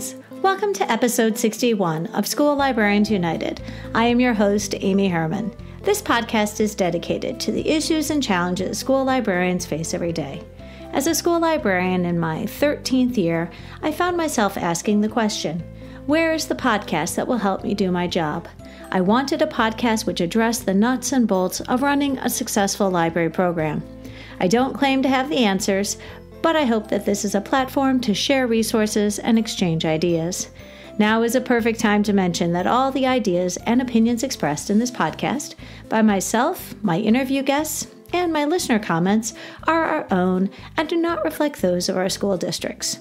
friends. Welcome to episode 61 of School Librarians United. I am your host, Amy Herman. This podcast is dedicated to the issues and challenges school librarians face every day. As a school librarian in my 13th year, I found myself asking the question, where is the podcast that will help me do my job? I wanted a podcast which addressed the nuts and bolts of running a successful library program. I don't claim to have the answers, but I hope that this is a platform to share resources and exchange ideas. Now is a perfect time to mention that all the ideas and opinions expressed in this podcast by myself, my interview guests, and my listener comments are our own and do not reflect those of our school districts.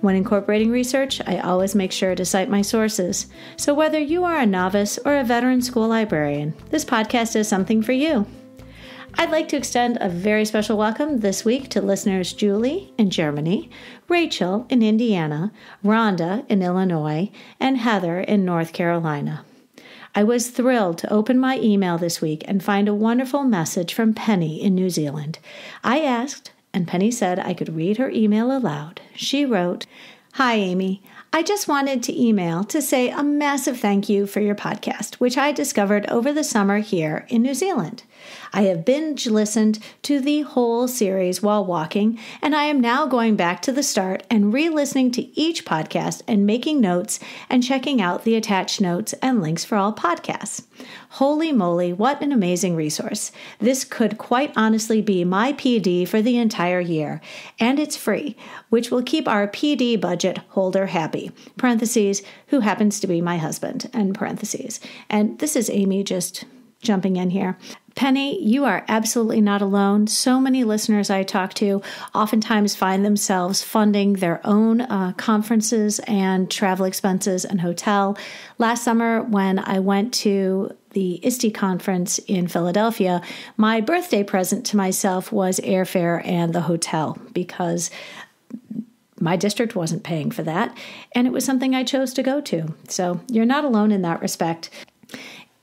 When incorporating research, I always make sure to cite my sources. So whether you are a novice or a veteran school librarian, this podcast is something for you. I'd like to extend a very special welcome this week to listeners Julie in Germany, Rachel in Indiana, Rhonda in Illinois, and Heather in North Carolina. I was thrilled to open my email this week and find a wonderful message from Penny in New Zealand. I asked, and Penny said I could read her email aloud. She wrote, "Hi, Amy. I just wanted to email to say a massive thank you for your podcast, which I discovered over the summer here in New Zealand. I have binge listened to the whole series while walking, and I am now going back to the start and re-listening to each podcast and making notes and checking out the attached notes and links for all podcasts. Holy moly, what an amazing resource. This could quite honestly be my PD for the entire year, and it's free, which will keep our PD budget holder happy. Parentheses, who happens to be my husband, and parentheses." And this is Amy just jumping in here. Penny, you are absolutely not alone. So many listeners I talk to oftentimes find themselves funding their own conferences and travel expenses and hotel. Last summer, when I went to the ISTE conference in Philadelphia, my birthday present to myself was airfare and the hotel because my district wasn't paying for that, and it was something I chose to go to. So you're not alone in that respect.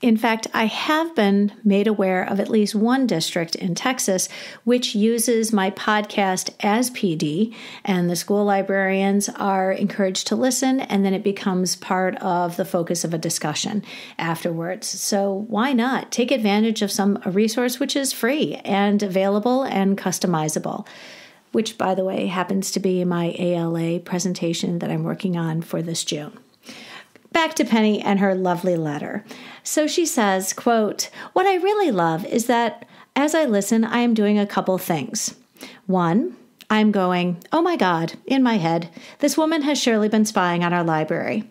In fact, I have been made aware of at least one district in Texas which uses my podcast as PD, and the school librarians are encouraged to listen, and then it becomes part of the focus of a discussion afterwards. So why not take advantage of a resource which is free and available and customizable, which, by the way, happens to be my ALA presentation that I'm working on for this June. Back to Penny and her lovely letter. So she says, quote, "What I really love is that as I listen, I am doing a couple things. One, I'm going, oh my God, in my head, this woman has surely been spying on our library.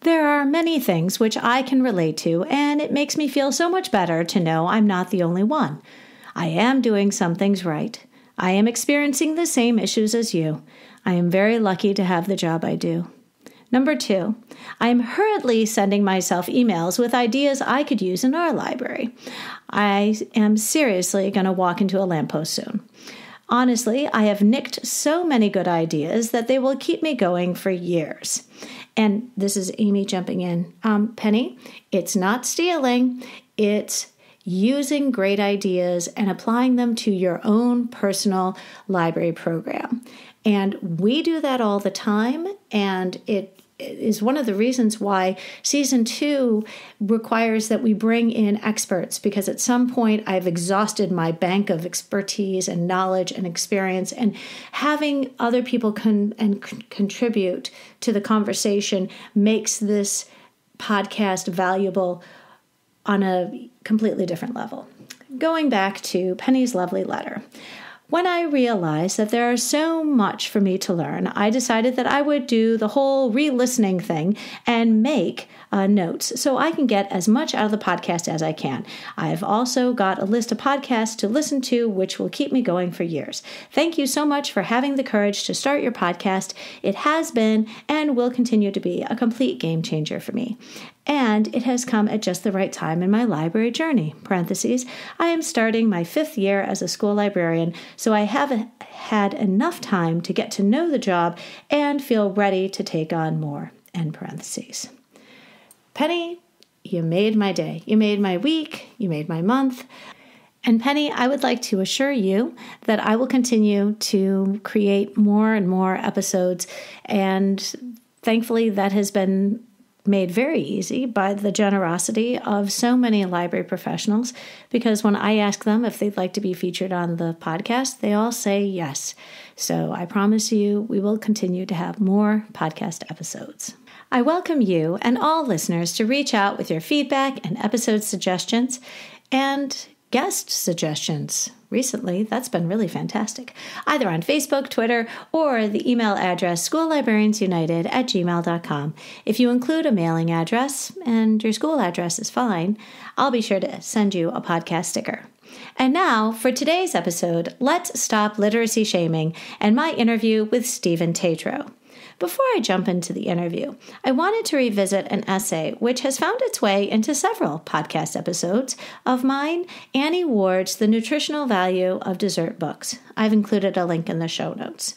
There are many things which I can relate to, and it makes me feel so much better to know I'm not the only one. I am doing some things right. I am experiencing the same issues as you. I am very lucky to have the job I do. Number two, I am hurriedly sending myself emails with ideas I could use in our library. I am seriously going to walk into a lamppost soon. Honestly, I have nicked so many good ideas that they will keep me going for years." And this is Amy jumping in. Penny, it's not stealing. It's using great ideas and applying them to your own personal library program. And we do that all the time. And it is one of the reasons why season 2 requires that we bring in experts, because at some point I've exhausted my bank of expertise and knowledge and experience, and having other people contribute to the conversation makes this podcast valuable on a completely different level. Going back to Penny's lovely letter. "When I realized that there is so much for me to learn, I decided that I would do the whole re-listening thing and make notes so I can get as much out of the podcast as I can. I've also got a list of podcasts to listen to, which will keep me going for years. Thank you so much for having the courage to start your podcast. It has been and will continue to be a complete game changer for me. And it has come at just the right time in my library journey. Parentheses, I am starting my 5th year as a school librarian, so I have had enough time to get to know the job and feel ready to take on more." End parentheses. Penny, you made my day. You made my week. You made my month. And Penny, I would like to assure you that I will continue to create more and more episodes, and Thankfully, that has been made very easy by the generosity of so many library professionals, because when I ask them if they'd like to be featured on the podcast, they all say yes. So I promise you, we will continue to have more podcast episodes. I welcome you and all listeners to reach out with your feedback and episode suggestions and guest suggestions. Recently, that's been really fantastic, either on Facebook, Twitter, or the email address schoollibrariansunited@gmail.com. If you include a mailing address, and your school address is fine, I'll be sure to send you a podcast sticker. And now, for today's episode, let's stop literacy shaming and my interview with Steve Tetreault. Before I jump into the interview, I wanted to revisit an essay which has found its way into several podcast episodes of mine, Annie Ward's The Nutritional Value of Dessert Books. I've included a link in the show notes.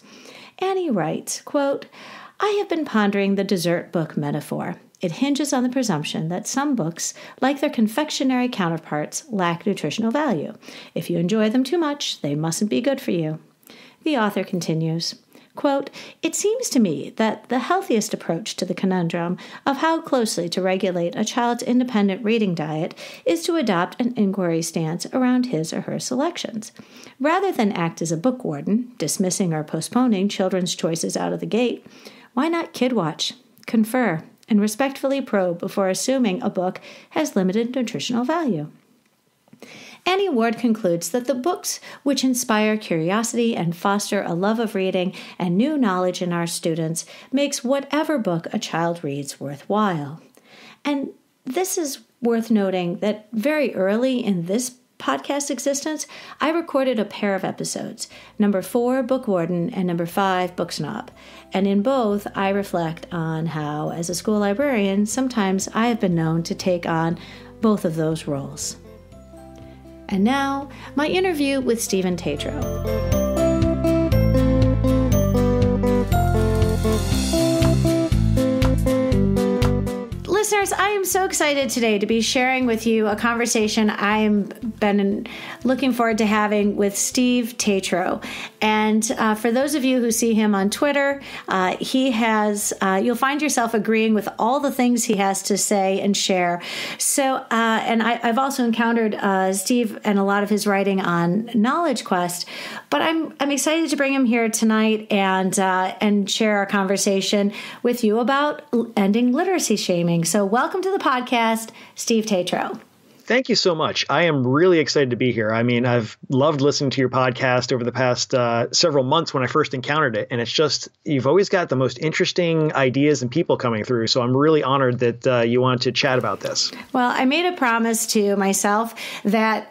Annie writes, quote, "I have been pondering the dessert book metaphor. It hinges on the presumption that some books, like their confectionery counterparts, lack nutritional value. If you enjoy them too much, they mustn't be good for you." The author continues, quote, "It seems to me that the healthiest approach to the conundrum of how closely to regulate a child's independent reading diet is to adopt an inquiry stance around his or her selections. Rather than act as a book warden, dismissing or postponing children's choices out of the gate, why not kid watch, confer, and respectfully probe before assuming a book has limited nutritional value?" Annie Ward concludes that the books which inspire curiosity and foster a love of reading and new knowledge in our students makes whatever book a child reads worthwhile. And this is worth noting that very early in this podcast existence, I recorded a pair of episodes, number 4, Book Warden, and number 5, Book Snob. And in both, I reflect on how, as a school librarian, sometimes I have been known to take on both of those roles. And now, my interview with Steve Tetreault. Listeners, I am so excited today to be sharing with you a conversation I've been looking forward to having with Steve Tetreault. And for those of you who see him on Twitter, you'll find yourself agreeing with all the things he has to say and share. So, and I've also encountered Steve and a lot of his writing on Knowledge Quest, but I'm excited to bring him here tonight and share our conversation with you about ending literacy shaming. So welcome to the podcast, Steve Tetreault. Thank you so much. I am really excited to be here. I mean, I've loved listening to your podcast over the past several months when I first encountered it. And it's just, you've always got the most interesting ideas and people coming through. So I'm really honored that you wanted to chat about this. Well, I made a promise to myself that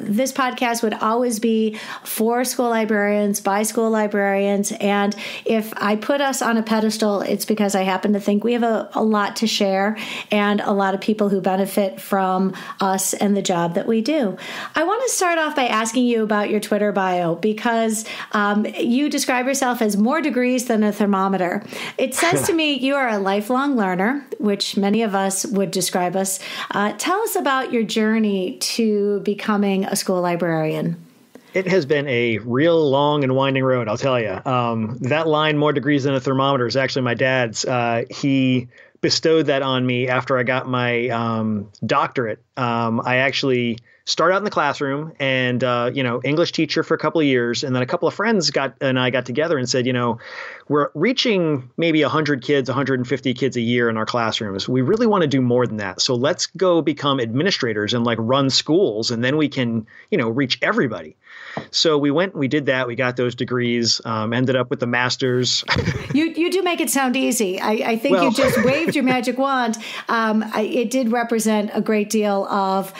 this podcast would always be for school librarians, by school librarians. And if I put us on a pedestal, it's because I happen to think we have a lot to share and a lot of people who benefit from us and the job that we do. I want to start off by asking you about your Twitter bio, because you describe yourself as more degrees than a thermometer. It says to me you are a lifelong learner, which many of us would describe us. Tell us about your journey to becoming a school librarian. It has been a real long and winding road, I'll tell you. That line, more degrees than a thermometer, is actually my dad's. He bestowed that on me after I got my doctorate. I actually started out in the classroom and, English teacher for a couple of years. And then a couple of friends and I got together and said, you know, we're reaching maybe 100 kids, 150 kids a year in our classrooms. We really want to do more than that. So let's go become administrators and like run schools, and then we can, you know, reach everybody. So we went and we did that. We got those degrees, ended up with the master's. You do make it sound easy. I think, well, you just waved your magic wand. It did represent a great deal of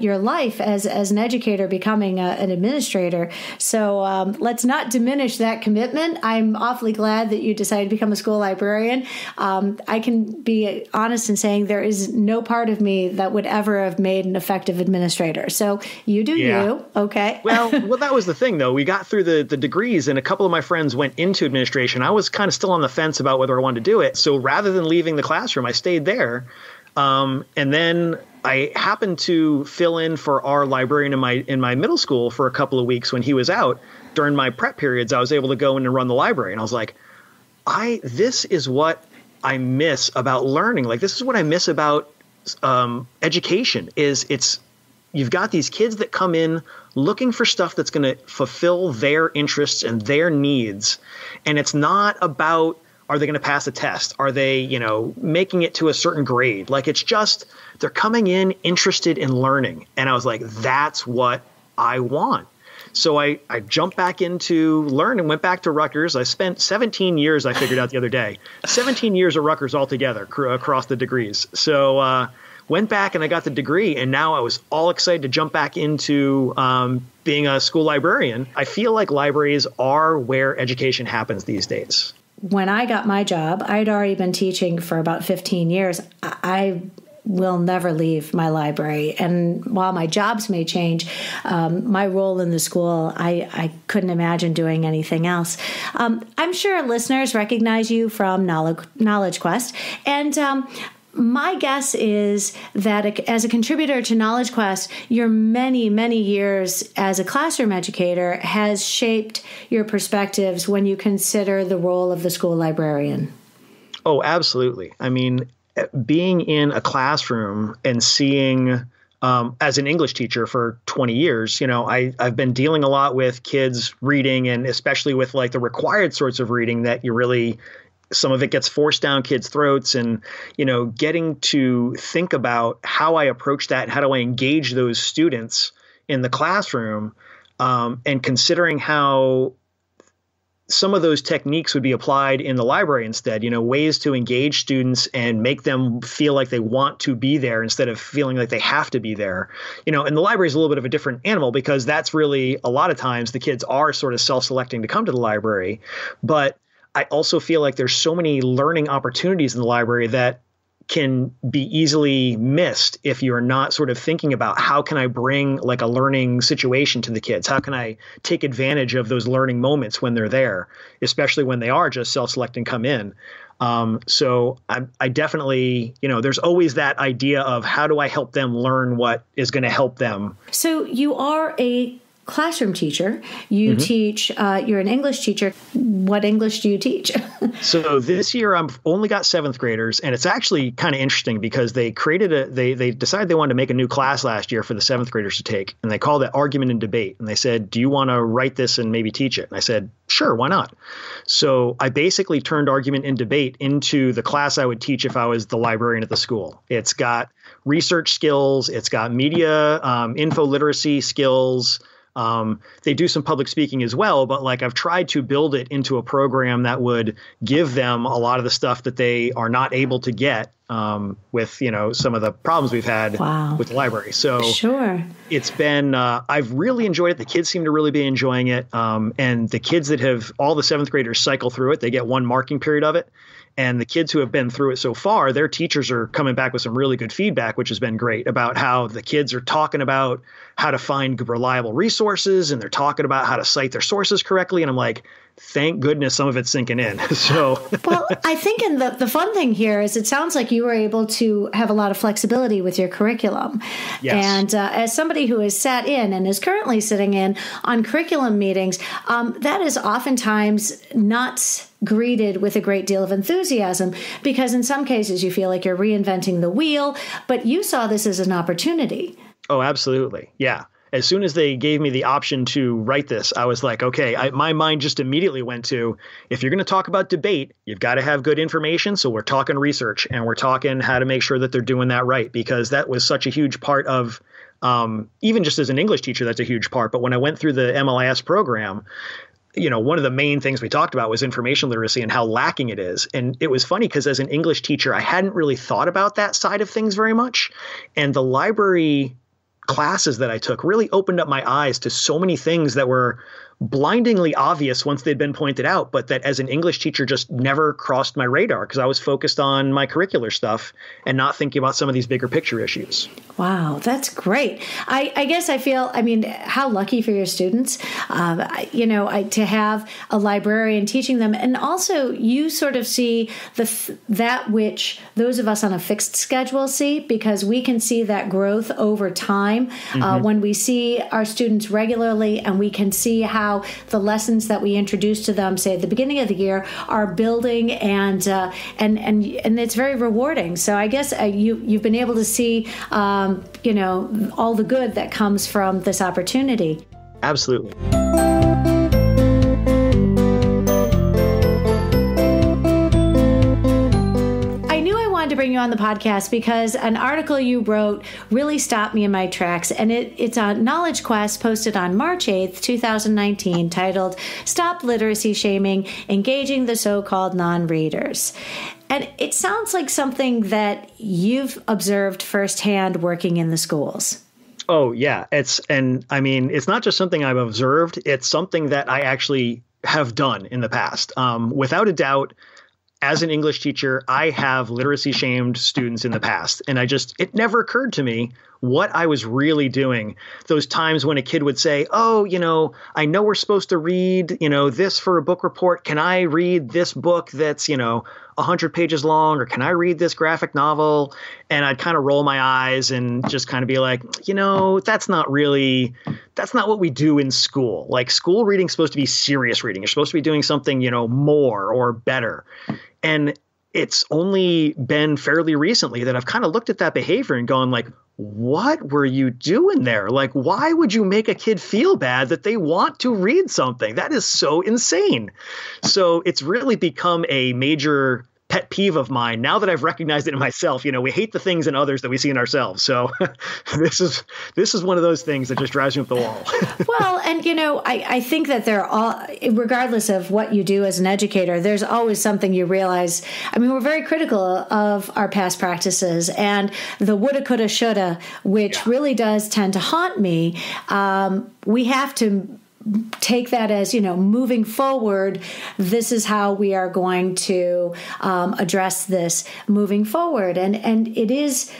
your life as an educator, becoming an administrator. So let's not diminish that commitment. I'm awfully glad that you decided to become a school librarian. I can be honest in saying there is no part of me that would ever have made an effective administrator. So you do you. Okay. Well, that was the thing, though. We got through the degrees, and a couple of my friends went into administration. I was kind of still on the fence about whether I wanted to do it. So rather than leaving the classroom, I stayed there. And then I happened to fill in for our librarian in my middle school for a couple of weeks when he was out. During my prep periods, I was able to go in and run the library. And I was like, this is what I miss about learning. Like, this is what I miss about education is you've got these kids that come in looking for stuff that's going to fulfill their interests and their needs. And it's not about, are they going to pass a test? Are they, making it to a certain grade? Like, it's just, they're coming in interested in learning. And I was like, that's what I want. So I jumped back into Learn and went back to Rutgers. I spent 17 years, I figured out the other day, 17 years at Rutgers altogether across the degrees. So went back and I got the degree, and now I was all excited to jump back into being a school librarian. I feel like libraries are where education happens these days. When I got my job, I'd already been teaching for about 15 years. I will never leave my library. And while my jobs may change, my role in the school, I couldn't imagine doing anything else. I'm sure listeners recognize you from Knowledge Quest. And my guess is that as a contributor to Knowledge Quest, your many, many years as a classroom educator has shaped your perspectives when you consider the role of the school librarian. Oh, absolutely. I mean, being in a classroom and seeing, as an English teacher for 20 years, I've been dealing a lot with kids reading, and especially with like the required sorts of reading that you really, some of it gets forced down kids' throats, and, getting to think about how I approach that, how do I engage those students in the classroom, and considering how some of those techniques would be applied in the library instead, ways to engage students and make them feel like they want to be there instead of feeling like they have to be there. And the library is a little bit of a different animal, because that's really a lot of times the kids are sort of self-selecting to come to the library. But I also feel like there's so many learning opportunities in the library that can be easily missed if you're not sort of thinking about, how can I bring like a learning situation to the kids? How can I take advantage of those learning moments when they're there, especially when they are just self-select and come in? So I definitely, there's always that idea of, how do I help them learn what is going to help them? So you are a classroom teacher. You teach, you're an English teacher. What English do you teach? So this year I've only got seventh graders, and it's actually kind of interesting because they created they decided they wanted to make a new class last year for the seventh graders to take, and they called it Argument and Debate. And they said, do you want to write this and maybe teach it? And I said, sure, why not? So I basically turned Argument and Debate into the class I would teach if I was the librarian at the school. It's got research skills. It's got media, info literacy skills. They do some public speaking as well, but like I've tried to build it into a program that would give them a lot of the stuff that they are not able to get with, some of the problems we've had with the library. So sure, it's been I've really enjoyed it. The kids seem to really be enjoying it. And the kids that have, all the seventh graders cycle through it. They get one marking period of it. And the kids who have been through it so far, their teachers are coming back with some really good feedback, which has been great, about how the kids are talking about how to find reliable resources, and they're talking about how to cite their sources correctly. And I'm like, thank goodness some of it's sinking in. So, well, I think in the fun thing here is it sounds like you were able to have a lot of flexibility with your curriculum. Yes. And as somebody who has sat in and is currently sitting in on curriculum meetings, that is oftentimes not greeted with a great deal of enthusiasm, because in some cases you feel like you're reinventing the wheel, but you saw this as an opportunity. Oh, absolutely. Yeah. As soon as they gave me the option to write this, I was like, okay, my mind just immediately went to, if you're going to talk about debate, you've got to have good information. So we're talking research, and we're talking how to make sure that they're doing that right, because that was such a huge part of, even just as an English teacher, that's a huge part. But when I went through the MLIS program, one of the main things we talked about was information literacy and how lacking it is. And it was funny because as an English teacher, I hadn't really thought about that side of things very much. And the library classes that I took really opened up my eyes to so many things that were blindingly obvious once they'd been pointed out, but that as an English teacher just never crossed my radar because I was focused on my curricular stuff and not thinking about some of these bigger picture issues. Wow, that's great. I guess I feel, how lucky for your students, to have a librarian teaching them. And also you sort of see that which those of us on a fixed schedule see, because we can see that growth over time when we see our students regularly, and we can see how how the lessons that we introduce to them, say at the beginning of the year, are building and it's very rewarding. So I guess you've been able to see all the good that comes from this opportunity. Absolutely. Bring you on the podcast because an article you wrote really stopped me in my tracks, and it's on Knowledge Quest, posted on March 8th, 2019, titled "Stop Literacy Shaming, Engaging the So-Called Non-Readers." And it sounds like something that you've observed firsthand working in the schools. Oh, yeah. It's not just something I've observed. It's something that I actually have done in the past. Without a doubt, as an English teacher, I have literacy shamed students in the past, and it never occurred to me what I was really doing. Those times when a kid would say, oh, I know we're supposed to read, this for a book report. Can I read this book that's, 100 pages long, or can I read this graphic novel? And I'd kind of roll my eyes and just kind of be like, that's not what we do in school. Like, school reading's supposed to be serious reading. You're supposed to be doing something, more or better. And it's only been fairly recently that I've kind of looked at that behavior and gone like, what were you doing there? Like, why would you make a kid feel bad that they want to read something? That is so insane. So it's really become a major pet peeve of mine now that I've recognized it in myself. We hate the things in others that we see in ourselves. So this is one of those things that just drives me up the wall. Well, and I think that they're all, regardless of what you do as an educator, there's always something you realize. I mean, we're very critical of our past practices, and the woulda, coulda, shoulda, which really does tend to haunt me. We have to take that as, moving forward, this is how we are going to address this moving forward. And it is,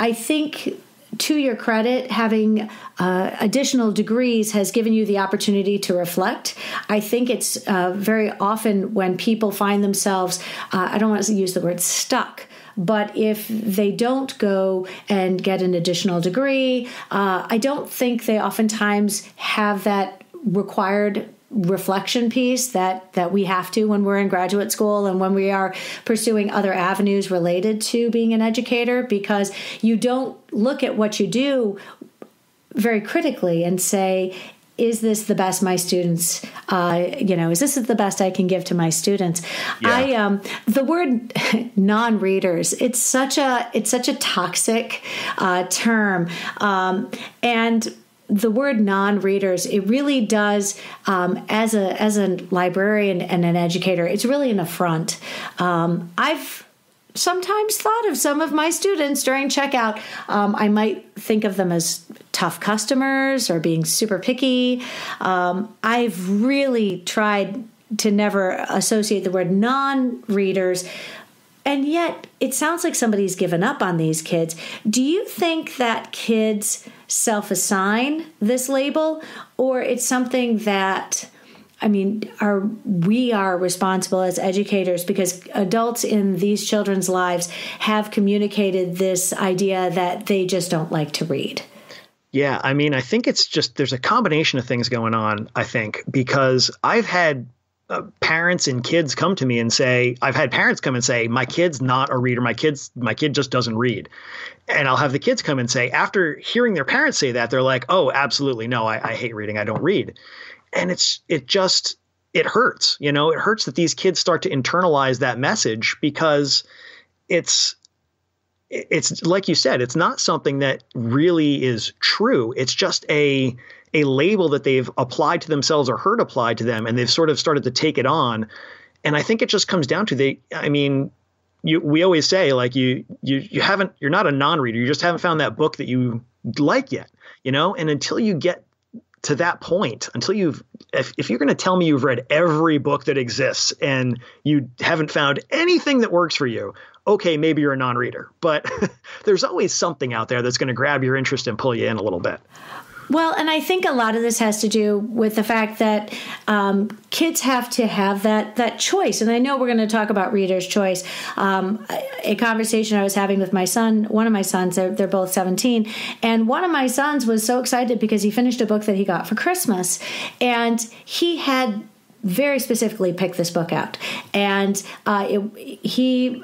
I think, to your credit, having additional degrees has given you the opportunity to reflect. I think it's very often when people find themselves, I don't want to use the word stuck, but if they don't go and get an additional degree, I don't think they oftentimes have that required reflection piece that we have to when we're in graduate school and when we are pursuing other avenues related to being an educator, because you don't look at what you do very critically and say, is this the best my students, is this the best I can give to my students? Yeah. The word non-readers, it's such a toxic term. And the word non-readers, it really does, as a librarian and an educator, it's really an affront. I've sometimes thought of some of my students during checkout. I might think of them as tough customers or being super picky. I've really tried to never associate the word non-readers. And yet it sounds like somebody's given up on these kids. Do you think that kids self-assign this label, or it's something that, we are responsible as educators, because adults in these children's lives have communicated this idea that they just don't like to read? Yeah, I think it's just, there's a combination of things going on, I think, because I've had parents and kids come to me and say, I've had parents come and say, my kid's not a reader. My kid just doesn't read. And I'll have the kids come and say, after hearing their parents say that, they're like, oh, absolutely. No, I hate reading. I don't read. And it hurts, it hurts that these kids start to internalize that message, because it's like you said, it's not something that really is true. It's just a label that they've applied to themselves or heard applied to them, and they've sort of started to take it on. And I think it just comes down to we always say, like, you're not a non-reader. You just haven't found that book that you like yet, and until you get to that point, if you're going to tell me you've read every book that exists and you haven't found anything that works for you, okay, maybe you're a non-reader, but there's always something out there that's going to grab your interest and pull you in a little bit. Well, and I think a lot of this has to do with the fact that kids have to have that choice. And I know we're going to talk about reader's choice. A conversation I was having with my son, one of my sons, they're both 17, and one of my sons was so excited because he finished a book that he got for Christmas, and he had very specifically picked this book out. And he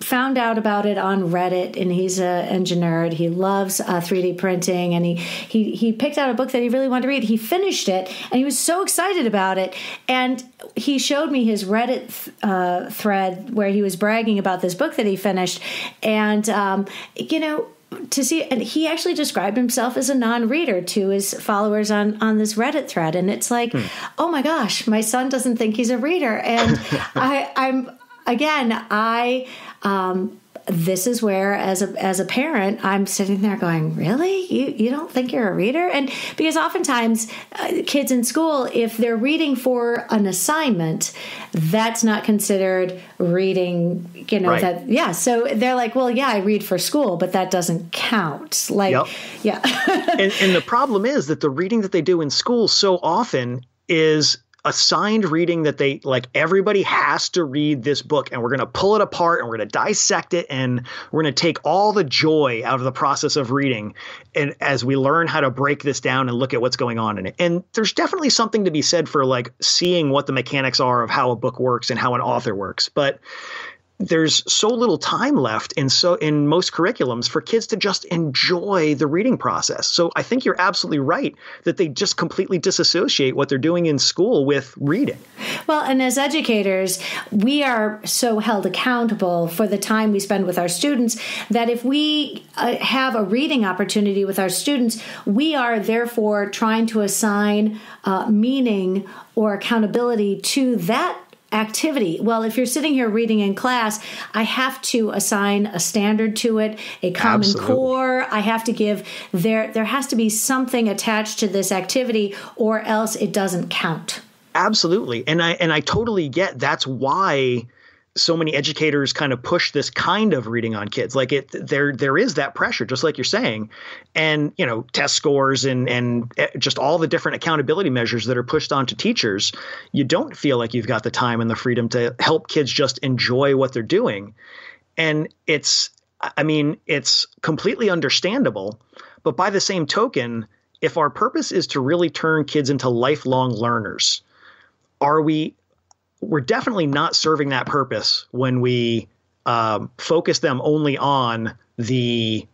found out about it on Reddit, and he's an engineer. He loves 3D printing, and he picked out a book that he really wanted to read. He finished it, and he was so excited about it. And he showed me his Reddit thread where he was bragging about this book that he finished. And, you know, to see, and he actually described himself as a non-reader to his followers on this Reddit thread. And it's like, oh my gosh, my son doesn't think he's a reader. And this is where, as a parent, I'm sitting there going, really? You don't think you're a reader? And because oftentimes kids in school, if they're reading for an assignment, that's not considered reading, you know, right. That, yeah. So they're like, well, yeah, I read for school, but that doesn't count. Like, yep. Yeah. and the problem is that the reading that they do in school so often is assigned reading that they like, everybody has to read this book, and we're going to pull it apart, and we're going to dissect it, and we're going to take all the joy out of the process of reading. And as we learn how to break this down and look at what's going on in it. And there's definitely something to be said for like seeing what the mechanics are of how a book works and how an author works. But there's so little time left in most curriculums for kids to just enjoy the reading process. So I think you're absolutely right that they just completely disassociate what they're doing in school with reading. Well, and as educators, we are so held accountable for the time we spend with our students that if we have a reading opportunity with our students, we are therefore trying to assign meaning or accountability to that activity. Well, if you're sitting here reading in class, I have to assign a standard to it, a common Absolutely. Core. I have to give there has to be something attached to this activity, or else it doesn't count. Absolutely. And I totally get that's why so many educators kind of push this kind of reading on kids. Like there is that pressure, just like you're saying, and, you know, test scores and just all the different accountability measures that are pushed onto teachers. You don't feel like you've got the time and the freedom to help kids just enjoy what they're doing. And it's completely understandable, but by the same token, if our purpose is to really turn kids into lifelong learners, we're definitely not serving that purpose when we focus them only on the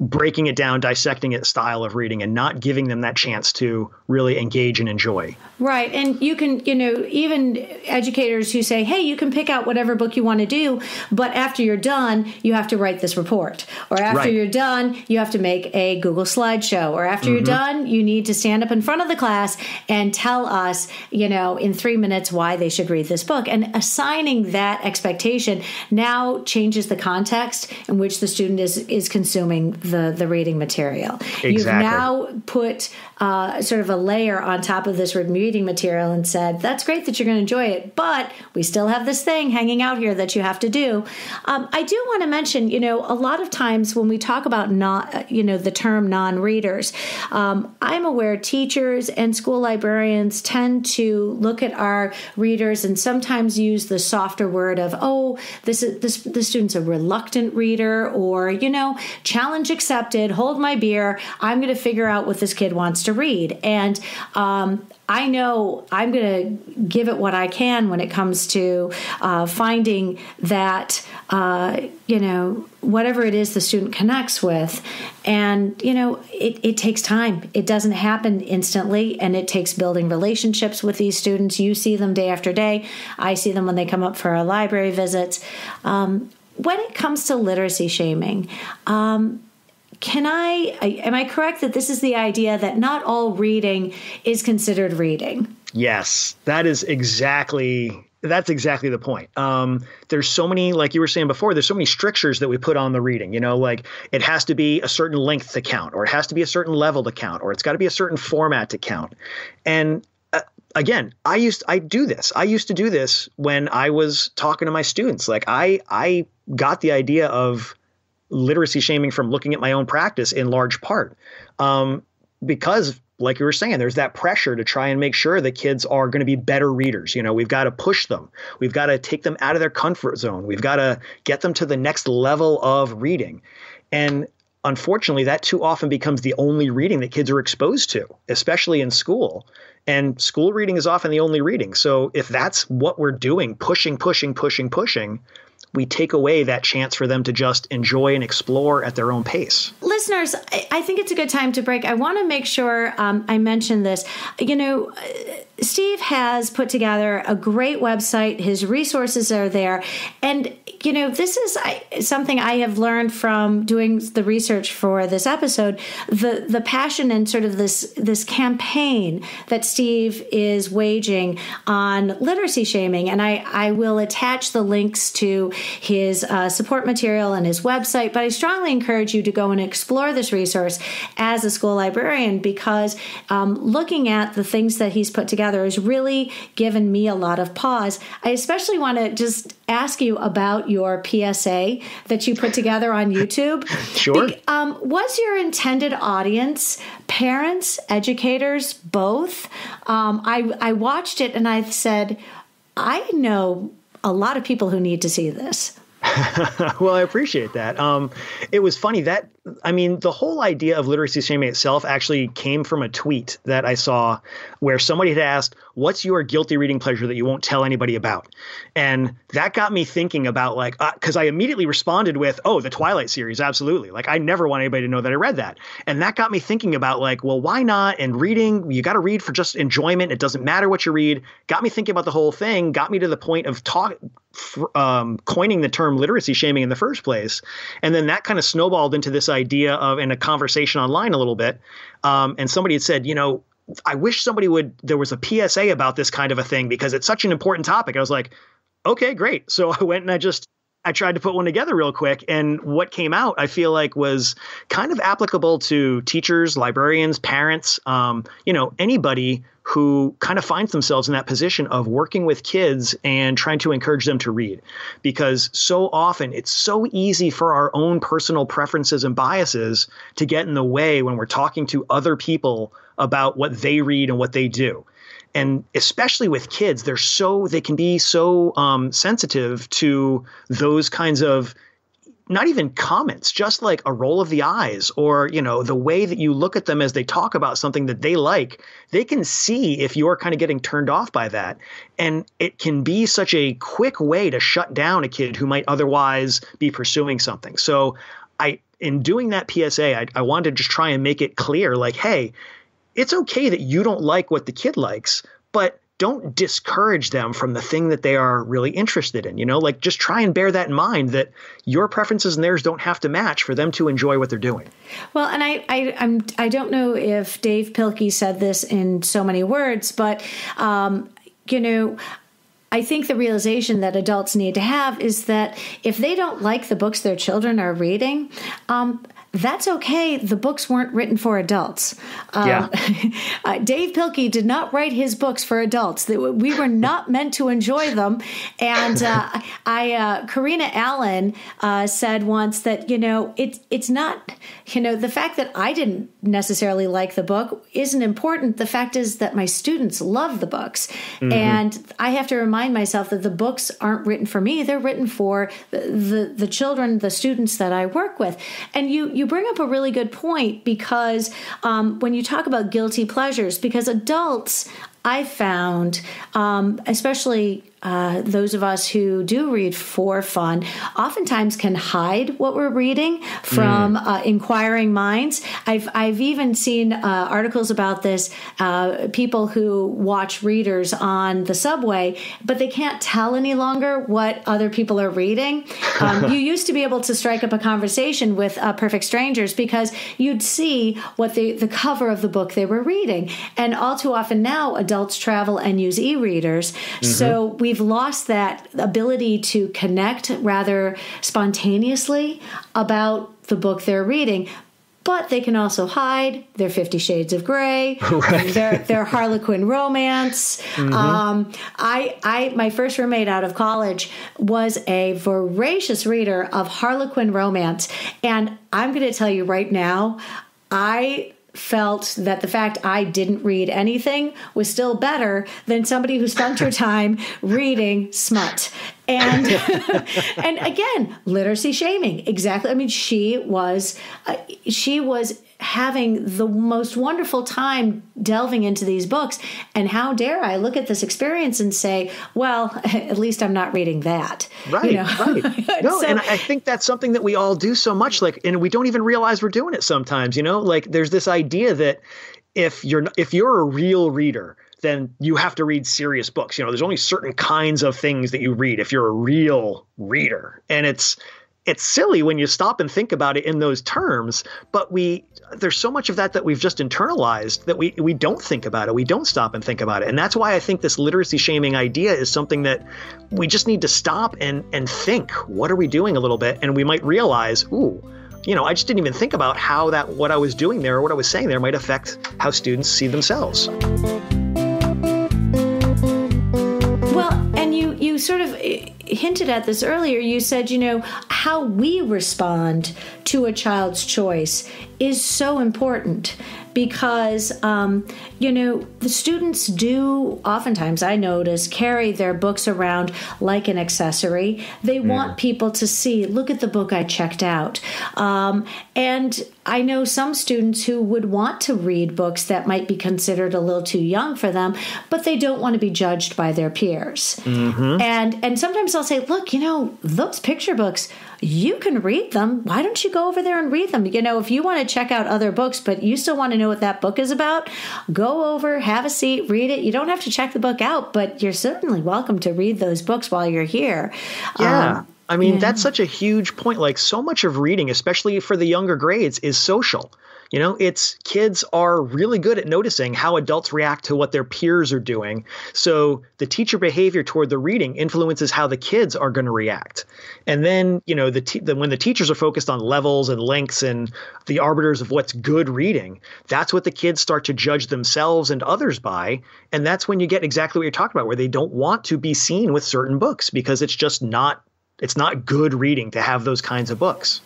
breaking it down, dissecting it style of reading, and not giving them that chance to really engage and enjoy. Right. And you can, you know, even educators who say, hey, you can pick out whatever book you want to do, but after you're done, you have to write this report. Or after Right. you're done, you have to make a Google slideshow. Or after Mm-hmm. you're done, you need to stand up in front of the class and tell us, you know, in 3 minutes why they should read this book. And assigning that expectation now changes the context in which the student is consuming the reading material. Exactly. You've now put sort of a layer on top of this reading material and said, that's great that you're going to enjoy it, but we still have this thing hanging out here that you have to do. I do want to mention, you know, a lot of times when we talk about the term non-readers, I'm aware teachers and school librarians tend to look at our readers and sometimes use the softer word of, oh, this student's a reluctant reader, or, you know, challenge accepted, hold my beer, I'm going to figure out what this kid wants to read. And I know I'm going to give it what I can when it comes to finding that, you know, whatever it is the student connects with. And, you know, it takes time. It doesn't happen instantly. And it takes building relationships with these students. You see them day after day. I see them when they come up for our library visits. When it comes to literacy shaming, am I correct that this is the idea that not all reading is considered reading? Yes, that's exactly the point. There's so many, like you were saying before, there's so many strictures that we put on the reading, you know, like it has to be a certain length to count, or it has to be a certain level to count, or it's got to be a certain format to count. And again, I used to do this when I was talking to my students. Like I got the idea of literacy shaming from looking at my own practice in large part. because, like you were saying, there's that pressure to try and make sure that kids are going to be better readers. You know, we've got to push them. We've got to take them out of their comfort zone. We've got to get them to the next level of reading. And unfortunately, that too often becomes the only reading that kids are exposed to, especially in school. And school reading is often the only reading. So if that's what we're doing, pushing, we take away that chance for them to just enjoy and explore at their own pace. Listeners, I think it's a good time to break. I want to make sure I mention this. You know, Steve has put together a great website. His resources are there. And, you know, this is something I have learned from doing the research for this episode, the passion and sort of this campaign that Steve is waging on literacy shaming. And I will attach the links to his support material and his website, but I strongly encourage you to go and explore this resource as a school librarian, because looking at the things that he's put together has really given me a lot of pause. I especially want to just ask you about your PSA that you put together on YouTube. Sure. Was your intended audience parents, educators, both? I watched it and I said, I know a lot of people who need to see this. Well, I appreciate that. It was funny that, I mean, the whole idea of literacy shaming itself actually came from a tweet that I saw where somebody had asked, what's your guilty reading pleasure that you won't tell anybody about? And that got me thinking about, like, because I immediately responded with, oh, the Twilight series. Absolutely. Like, I never want anybody to know that I read that. And that got me thinking about, like, well, why not? And reading, you got to read for just enjoyment. It doesn't matter what you read. Got me thinking about the whole thing, got me to the point of coining the term literacy shaming in the first place. And then that kind of snowballed into this idea of, in a conversation online a little bit. And somebody had said, you know, I wish somebody would, there was a PSA about this kind of a thing because it's such an important topic. I was like, okay, great. So I went and I tried to put one together real quick. And what came out, I feel like, was kind of applicable to teachers, librarians, parents, you know, anybody who kind of finds themselves in that position of working with kids and trying to encourage them to read. Because so often it's so easy for our own personal preferences and biases to get in the way when we're talking to other people about what they read and what they do. And especially with kids, they can be so sensitive to those kinds of, not even comments, just like a roll of the eyes or, you know, the way that you look at them as they talk about something that they like. They can see if you're kind of getting turned off by that. And it can be such a quick way to shut down a kid who might otherwise be pursuing something. So in doing that PSA, I wanted to just try and make it clear, like, hey, it's okay that you don't like what the kid likes, but don't discourage them from the thing that they are really interested in. You know, like, just try and bear that in mind, that your preferences and theirs don't have to match for them to enjoy what they're doing. Well, and I don't know if Dave Pilkey said this in so many words, but, you know, I think the realization that adults need to have is that if they don't like the books their children are reading, that's okay. The books weren't written for adults. Dave Pilkey did not write his books for adults. We were not meant to enjoy them. And Karina Allen said once that, you know, it's not, you know, the fact that I didn't necessarily like the book isn't important. The fact is that my students love the books. Mm-hmm. And I have to remind myself that the books aren't written for me. They're written for the children, the students that I work with. And you bring up a really good point, because when you talk about guilty pleasures, because adults, I found, especially those of us who do read for fun, oftentimes can hide what we're reading from inquiring minds. I've even seen articles about this, people who watch readers on the subway, but they can't tell any longer what other people are reading. You used to be able to strike up a conversation with perfect strangers because you'd see what the cover of the book they were reading. And all too often now, adults travel and use e-readers. Mm-hmm. So we've lost that ability to connect rather spontaneously about the book they're reading. But they can also hide their 50 Shades of Grey, right, their Harlequin romance. Mm-hmm. My first roommate out of college was a voracious reader of Harlequin romance. And I'm going to tell you right now, I felt that the fact I didn't read anything was still better than somebody who spent her time reading smut. And, and again, literacy shaming. Exactly. I mean, she was having the most wonderful time delving into these books. And how dare I look at this experience and say, well, at least I'm not reading that. Right, you know? Right. No, so, and I think that's something that we all do so much, like, and we don't even realize we're doing it sometimes, you know, like there's this idea that if you're a real reader, then you have to read serious books. You know, there's only certain kinds of things that you read if you're a real reader. And it's silly when you stop and think about it in those terms, but there's so much of that we've just internalized that we don't think about it. We don't stop and think about it. And that's why I think this literacy shaming idea is something that we just need to stop and think, what are we doing a little bit? And we might realize, ooh, you know, I just didn't even think about how what I was doing there or what I was saying there might affect how students see themselves. You sort of hinted at this earlier. You said, you know, how we respond to a child's choice is so important because, you know, the students do oftentimes, I notice, carry their books around like an accessory. They want people to see, look at the book I checked out. And I know some students who would want to read books that might be considered a little too young for them, but they don't want to be judged by their peers. Mm-hmm. And sometimes I'll say, look, you know, those picture books, you can read them. Why don't you go over there and read them? You know, if you want to check out other books, but you still want to know what that book is about, go over, have a seat, read it. You don't have to check the book out, but you're certainly welcome to read those books while you're here. Yeah. I mean, that's such a huge point. Like, so much of reading, especially for the younger grades, is social. You know, kids are really good at noticing how adults react to what their peers are doing. So the teacher behavior toward the reading influences how the kids are going to react. And then, you know, when the teachers are focused on levels and lengths and the arbiters of what's good reading, that's what the kids start to judge themselves and others by. And that's when you get exactly what you're talking about, where they don't want to be seen with certain books because it's just not. It's not good reading to have those kinds of books.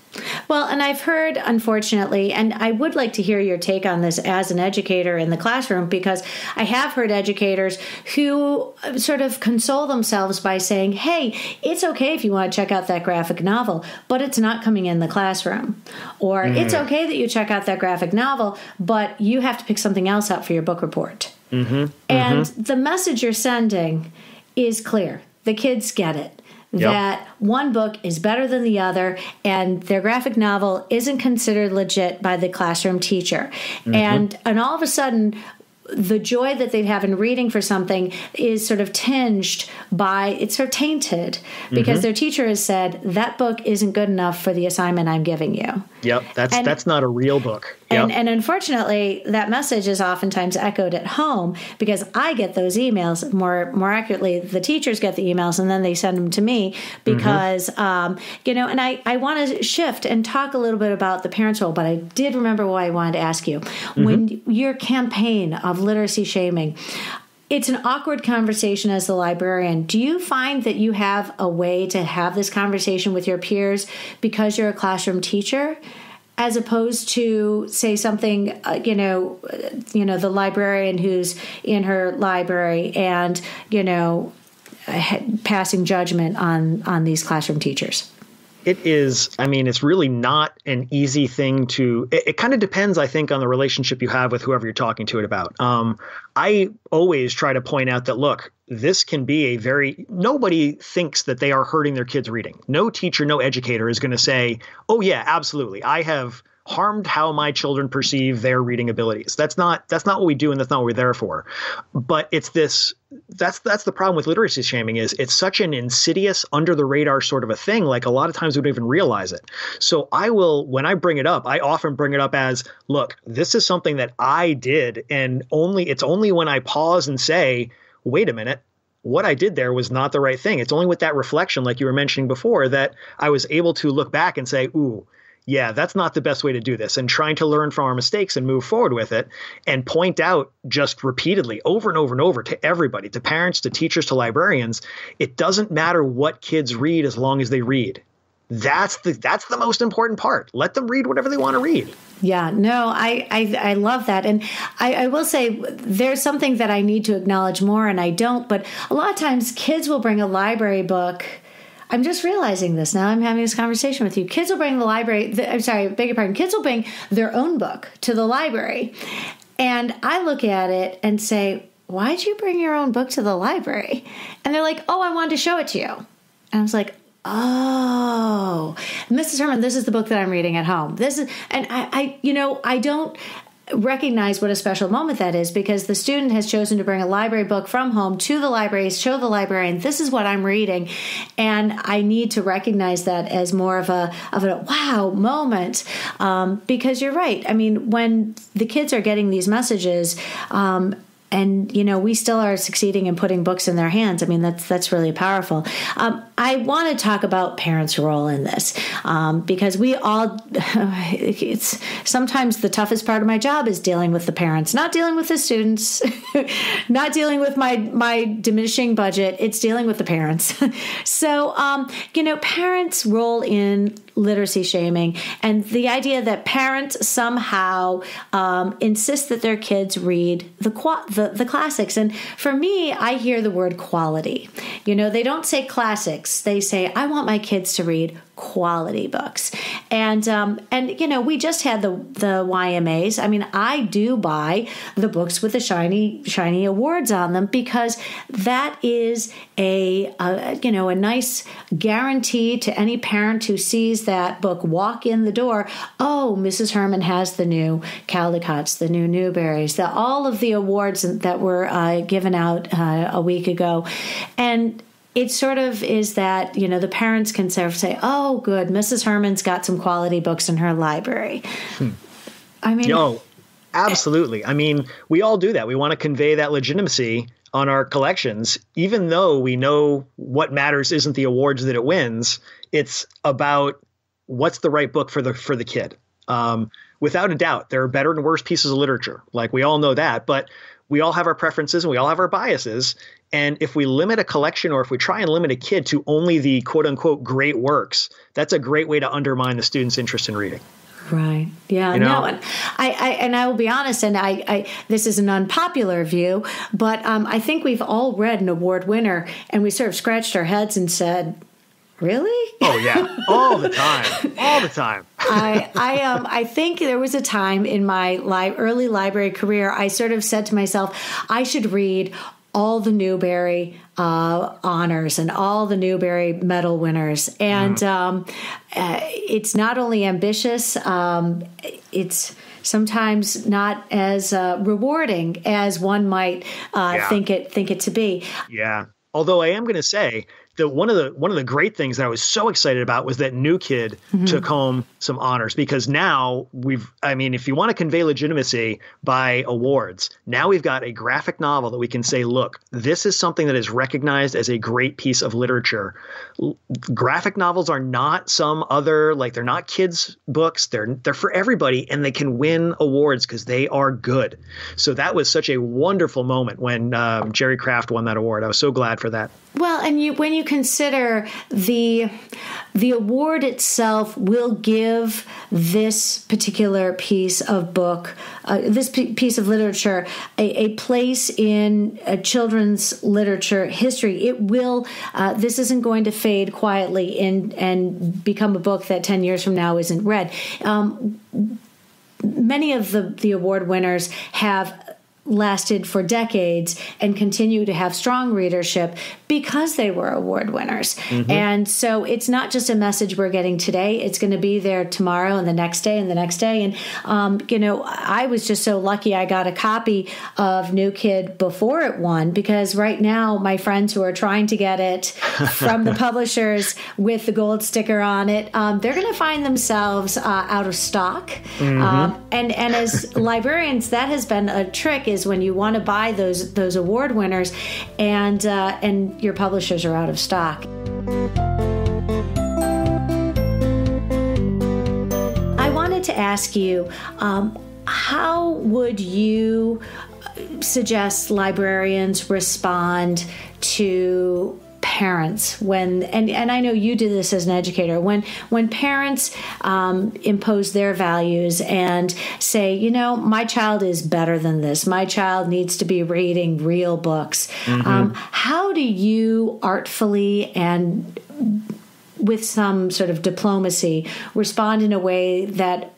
Well, and I've heard, unfortunately, and I would like to hear your take on this as an educator in the classroom, because I have heard educators who sort of console themselves by saying, hey, it's okay if you want to check out that graphic novel, but it's not coming in the classroom. Or it's okay that you check out that graphic novel, but you have to pick something else out for your book report. And the message you're sending is clear. The kids get it. That one book is better than the other, and their graphic novel isn't considered legit by the classroom teacher. And all of a sudden, the joy that they have in reading for something is sort of tinged by, it's sort of tainted, because their teacher has said, that book isn't good enough for the assignment I'm giving you. That's not a real book. And unfortunately, that message is oftentimes echoed at home, because I get those emails, more accurately, the teachers get the emails and then they send them to me, because, you know, and I want to shift and talk a little bit about the parents' role, but I did remember what I wanted to ask you. When your campaign of literacy shaming, it's an awkward conversation as the librarian. Do you find that you have a way to have this conversation with your peers because you're a classroom teacher, as opposed to, say, something, you know, the librarian who's in her library and, you know, passing judgment on these classroom teachers? It is. I mean, it's really not an easy thing to. It kind of depends, I think, on the relationship you have with whoever you're talking to it about. I always try to point out that, look, this can be a nobody thinks that they are hurting their kids' reading. No teacher, no educator is going to say, oh, yeah, absolutely, I have harmed how my children perceive their reading abilities. That's not what we do, and that's not what we're there for. But it's this. That's the problem with literacy shaming, is it's such an insidious, under the radar sort of a thing. Like, a lot of times we don't even realize it. So when I bring it up, I often bring it up as, look, this is something that I did, and it's only when I pause and say, wait a minute, what I did there was not the right thing. It's only with that reflection, like you were mentioning before, that I was able to look back and say, ooh, yeah, that's not the best way to do this, and trying to learn from our mistakes and move forward with it, and point out just repeatedly over and over and over to everybody, to parents, to teachers, to librarians, it doesn't matter what kids read as long as they read. That's the most important part. Let them read whatever they want to read. Yeah, no, I love that. And I will say there's something that I need to acknowledge more, and I don't, but a lot of times kids will bring a library book. I'm just realizing this now. I'm having this conversation with you. Kids will bring the library. I'm sorry, beg your pardon. Kids will bring their own book to the library. And I look at it and say, why'd you bring your own book to the library? And they're like, oh, I wanted to show it to you. And I was like, oh, Mrs. Herman, this is the book that I'm reading at home. This is, and I don't recognize what a special moment that is, because the student has chosen to bring a library book from home to the library, show the librarian, this is what I'm reading. And I need to recognize that as more of a wow moment, because you're right. I mean, when the kids are getting these messages, and, we still are succeeding in putting books in their hands. I mean, that's really powerful. I want to talk about parents' role in this, because we all, it's sometimes the toughest part of my job is dealing with the parents, not dealing with the students, not dealing with my diminishing budget. It's dealing with the parents. So, parents' role in literacy shaming, and the idea that parents somehow insist that their kids read the classics. And for me, I hear the word quality. They don't say classics. They say, I want my kids to read quality books. And we just had the YMAs. I mean, I do buy the books with the shiny awards on them, because that is a nice guarantee to any parent who sees that book walk in the door. Oh, Mrs. Herman has the new Caldecotts, the new Newberys, all of the awards that were given out a week ago. And it sort of is that, the parents can sort of say, oh, good, Mrs. Herman's got some quality books in her library. I mean, no, absolutely. I mean, we all do that. We want to convey that legitimacy on our collections, even though we know what matters isn't the awards that it wins. It's about what's the right book for the kid. Without a doubt, there are better and worse pieces of literature. Like, we all know that, but we all have our preferences and we all have our biases. And if we limit a collection, or if we try and limit a kid to only the quote unquote great works, that's a great way to undermine the student's interest in reading. Right. Yeah. No. And I will be honest. And this is an unpopular view, but I think we've all read an award winner and we sort of scratched our heads and said, really? Oh yeah, all the time, all the time. I think there was a time in my early library career I sort of said to myself, I should read all the Newbery honors and all the Newbery medal winners, and it's not only ambitious, it's sometimes not as rewarding as one might think it to be. Yeah. Although I am going to say, One of the great things that I was so excited about was that New Kid took home some honors, because now if you want to convey legitimacy by awards, now we've got a graphic novel that we can say, look, this is something that is recognized as a great piece of literature. Graphic novels are not some other, they're not kids' books. They're for everybody, and they can win awards because they are good. So that was such a wonderful moment when Jerry Craft won that award. I was so glad for that. Well, and when you consider the award itself will give this particular piece of book, piece of literature, a place in children's literature history. It will, this isn't going to fade quietly and become a book that 10 years from now isn't read. Many of the award winners have lasted for decades and continue to have strong readership because they were award winners. And so it's not just a message we're getting today. It's going to be there tomorrow and the next day and the next day. And, I was just so lucky I got a copy of New Kid before it won, because right now my friends who are trying to get it from the publishers with the gold sticker on it, they're going to find themselves out of stock. And as librarians, that has been a trick, is when you want to buy those award winners and your publishers are out of stock. I wanted to ask you, how would you suggest librarians respond to parents, when, and I know you do this as an educator, when parents impose their values and say, you know, my child is better than this, my child needs to be reading real books. Mm-hmm. How do you artfully and with some sort of diplomacy respond in a way that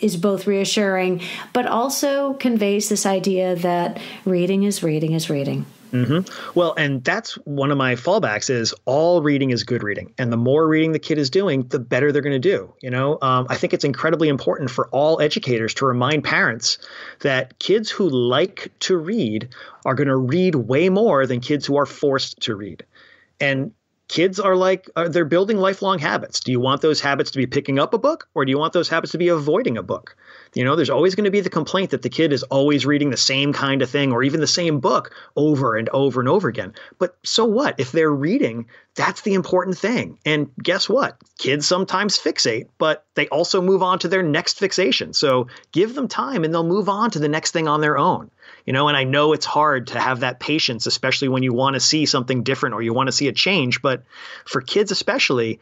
is both reassuring, but also conveys this idea that reading is reading is reading? Mm-hmm. Well, and that's one of my fallbacks is all reading is good reading. And the more reading the kid is doing, the better they're going to do. You know, I think it's incredibly important for all educators to remind parents that kids who like to read are going to read way more than kids who are forced to read. And kids are like, they're building lifelong habits. Do you want those habits to be picking up a book, or do you want those habits to be avoiding a book? You know, there's always going to be the complaint that the kid is always reading the same kind of thing or even the same book over and over and over again. But so what? If they're reading, that's the important thing. And guess what? Kids sometimes fixate, but they also move on to their next fixation. So give them time and they'll move on to the next thing on their own. You know, and I know it's hard to have that patience, especially when you want to see something different or you want to see a change. But for kids especially,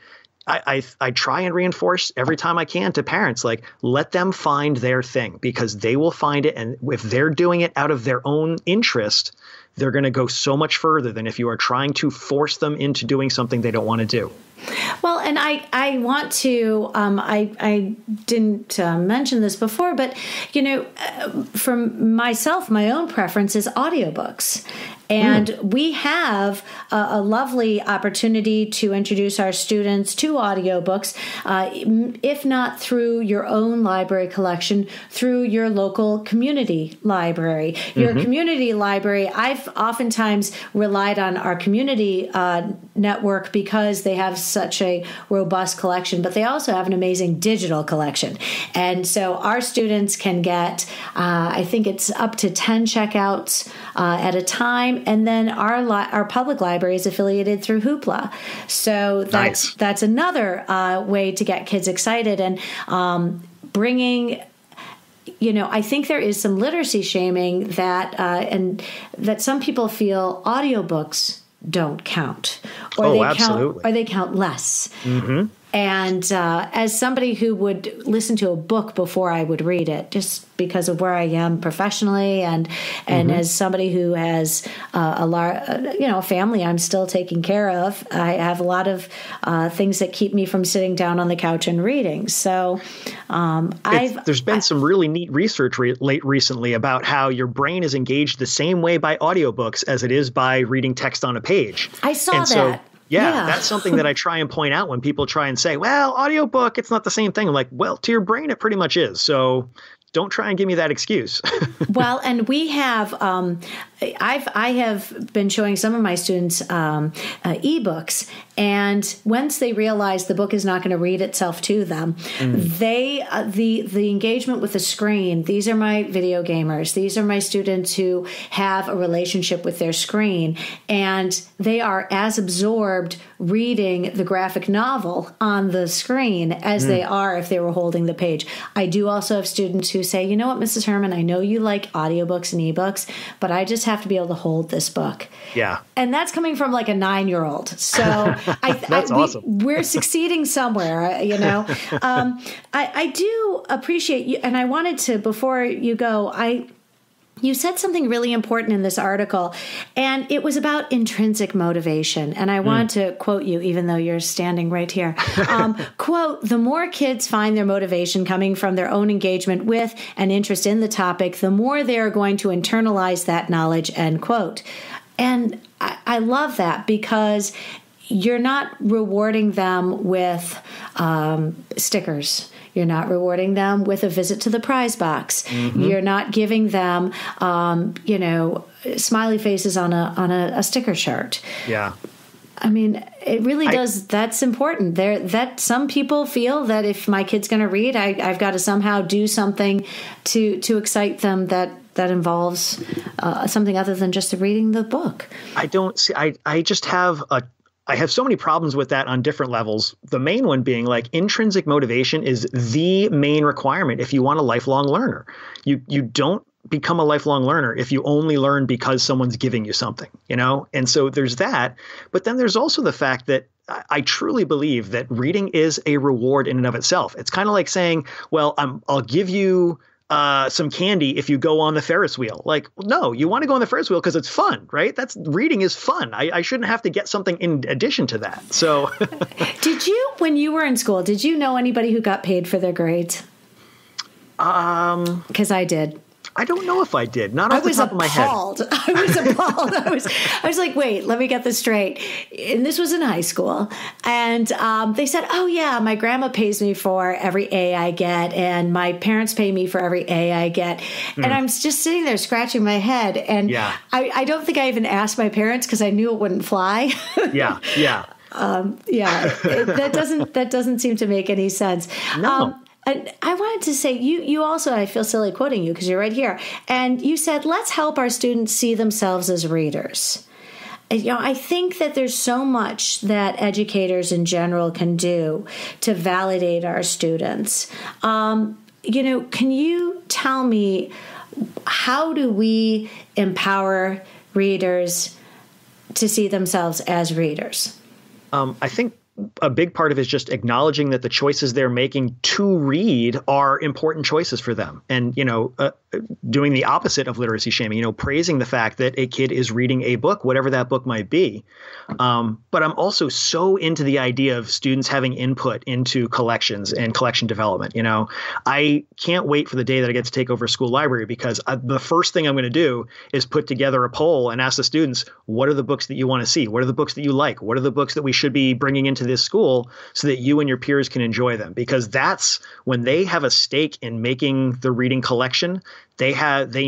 I try and reinforce every time I can to parents, like, let them find their thing, because they will find it. And if they're doing it out of their own interest, they're going to go so much further than if you are trying to force them into doing something they don't want to do. Well, and I want to, I didn't mention this before, but, you know, from myself, my own preference is audiobooks. And we have a lovely opportunity to introduce our students to audiobooks, if not through your own library collection, through your local community library. Your community library, I've oftentimes relied on our community network because they have such a robust collection, but they also have an amazing digital collection. And so our students can get, I think it's up to 10 checkouts at a time. And then our public library is affiliated through Hoopla. So that's another way to get kids excited and bringing, you know, I think there is some literacy shaming that and that some people feel audiobooks don't count, or they count less. Mm-hmm. And as somebody who would listen to a book before I would read it, just because of where I am professionally, and as somebody who has a large, you know, family I'm still taking care of, I have a lot of things that keep me from sitting down on the couch and reading. So there's been some really neat research recently about how your brain is engaged the same way by audiobooks as it is by reading text on a page. I saw that. So, yeah, that's something that I try and point out when people try and say, well, audiobook, it's not the same thing. I'm like, well, to your brain, it pretty much is. So don't try and give me that excuse. Well, and we have, I have been showing some of my students ebooks, and once they realize the book is not going to read itself to them, they the engagement with the screen. These are my video gamers. These are my students who have a relationship with their screen, and they are as absorbed reading the graphic novel on the screen as they are if they were holding the page. I do also have students who say, you know what, Mrs. Herman, I know you like audiobooks and ebooks, but I just have to be able to hold this book. Yeah. And that's coming from like a 9-year-old. So awesome. We're succeeding somewhere, you know. I do appreciate you. And I wanted to, before you go, you said something really important in this article, and it was about intrinsic motivation. And I want to quote you, even though you're standing right here. Quote, "The more kids find their motivation coming from their own engagement with and interest in the topic, the more they are going to internalize that knowledge," end quote. And I love that, because you're not rewarding them with stickers. You're not rewarding them with a visit to the prize box. You're not giving them, you know, smiley faces on a sticker chart. Yeah. I mean, it really does. That's important. That some people feel that if my kid's going to read, I've got to somehow do something to excite them that involves something other than just reading the book. I have so many problems with that on different levels. The main one being, like, intrinsic motivation is the main requirement if you want a lifelong learner. You don't become a lifelong learner if you only learn because someone's giving you something, you know? And so there's that. But then there's also the fact that I truly believe that reading is a reward in and of itself. It's kind of like saying, well, I'll give you some candy if you go on the Ferris wheel. Like, no, you want to go on the Ferris wheel because it's fun, right? Reading is fun. I shouldn't have to get something in addition to that. So when you were in school, did you know anybody who got paid for their grades? Because I did. I don't know if I did. Not off the top of my head. I was appalled. I was like, wait, let me get this straight. And this was in high school. And they said, oh, yeah, my grandma pays me for every A I get. And my parents pay me for every A I get. Mm. And I'm just sitting there scratching my head. And yeah. I don't think I even asked my parents because I knew it wouldn't fly. Yeah, yeah. That doesn't seem to make any sense. No. And I wanted to say, you also, I feel silly quoting you because you're right here, and you said, let's help our students see themselves as readers. You know, I think that there's so much that educators in general can do to validate our students. You know, can you tell me, how do we empower readers to see themselves as readers? I think a big part of it is just acknowledging that the choices they're making to read are important choices for them. And, you know, doing the opposite of literacy shaming, you know, praising the fact that a kid is reading a book, whatever that book might be. But I'm also so into the idea of students having input into collections and collection development. You know, I can't wait for the day that I get to take over a school library, because the first thing I'm going to do is put together a poll and ask the students, what are the books that you want to see? What are the books that you like? What are the books that we should be bringing into this school so that you and your peers can enjoy them? Because that's when they have a stake in making the reading collection. They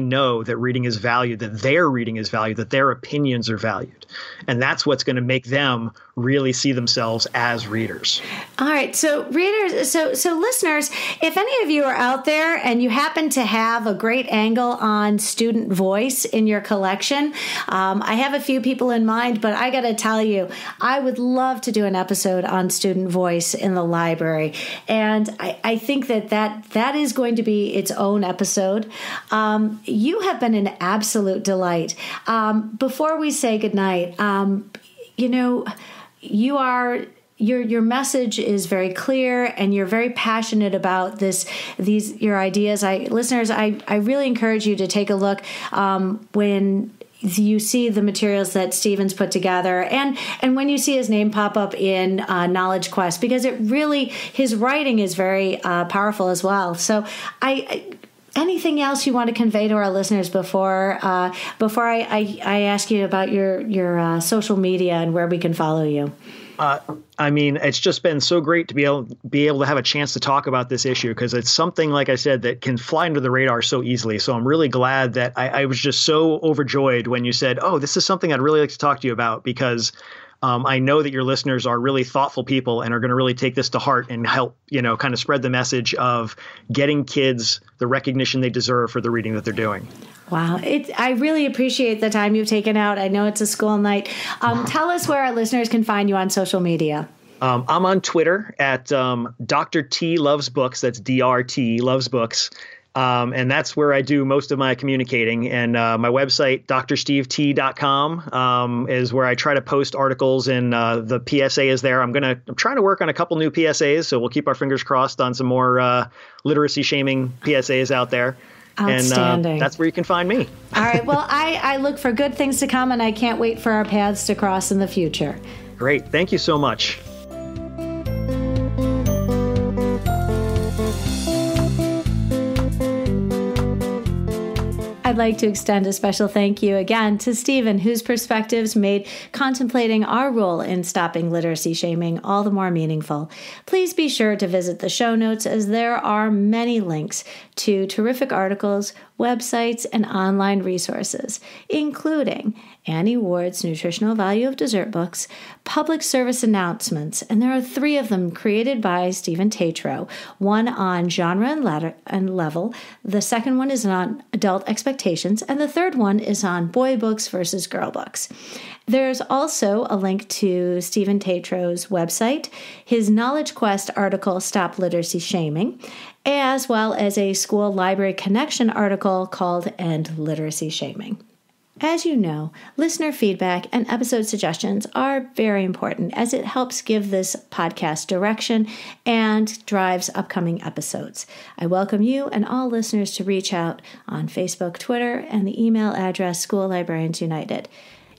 know that reading is valued, that their reading is valued, that their opinions are valued. And that's what's going to make them really see themselves as readers. All right. So readers, so listeners, if any of you are out there and you happen to have a great angle on student voice in your collection, I have a few people in mind, but I got to tell you, I would love to do an episode on student voice in the library. And I think that is going to be its own episode. You have been an absolute delight. Before we say goodnight, you know, your message is very clear, and you're very passionate about your ideas. Listeners, I really encourage you to take a look when you see the materials that Stephen's put together, and when you see his name pop up in Knowledge Quest, because it really, his writing is very powerful as well. So anything else you want to convey to our listeners before I ask you about your social media and where we can follow you? I mean, it's just been so great to be able to have a chance to talk about this issue, because it's something, like I said, that can fly under the radar so easily. So I'm really glad that I was just so overjoyed when you said, oh, this is something I'd really like to talk to you about, because I know that your listeners are really thoughtful people and are going to really take this to heart and help, you know, kind of spread the message of getting kids the recognition they deserve for the reading that they're doing. Wow. I really appreciate the time you've taken out. I know it's a school night. Tell us where our listeners can find you on social media. I'm on Twitter at Dr. T Loves Books. That's DRT Loves Books. And that's where I do most of my communicating. And my website, drstevet.com, is where I try to post articles, and the PSA is there. I'm trying to work on a couple new PSAs, so we'll keep our fingers crossed on some more literacy shaming PSAs out there. Outstanding. And that's where you can find me. All right. Well, I look for good things to come, and I can't wait for our paths to cross in the future. Great. Thank you so much. I'd like to extend a special thank you again to Stephen, whose perspectives made contemplating our role in stopping literacy shaming all the more meaningful. Please be sure to visit the show notes, as there are many links to terrific articles, websites, and online resources, including Annie Ward's Nutritional Value of Dessert Books, public service announcements, and there are 3 of them created by Steve Tetreault, one on genre and level, the second one is on adult expectations, and the third one is on boy books versus girl books. There's also a link to Steve Tetreault's website, his Knowledge Quest article, Stop Literacy Shaming, as well as a school library connection article called End Literacy Shaming. As you know, listener feedback and episode suggestions are very important as it helps give this podcast direction and drives upcoming episodes. I welcome you and all listeners to reach out on Facebook, Twitter, and the email address School Librarians United.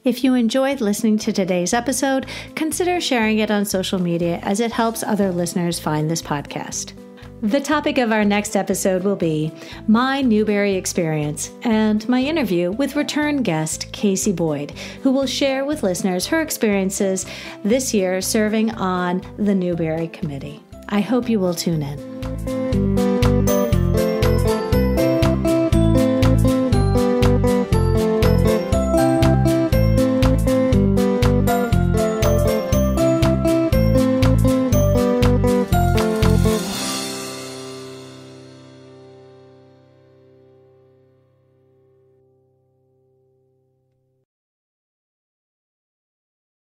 If you enjoyed listening to today's episode, consider sharing it on social media as it helps other listeners find this podcast. The topic of our next episode will be my Newbery experience and my interview with return guest Casey Boyd, who will share with listeners her experiences this year serving on the Newbery Committee. I hope you will tune in.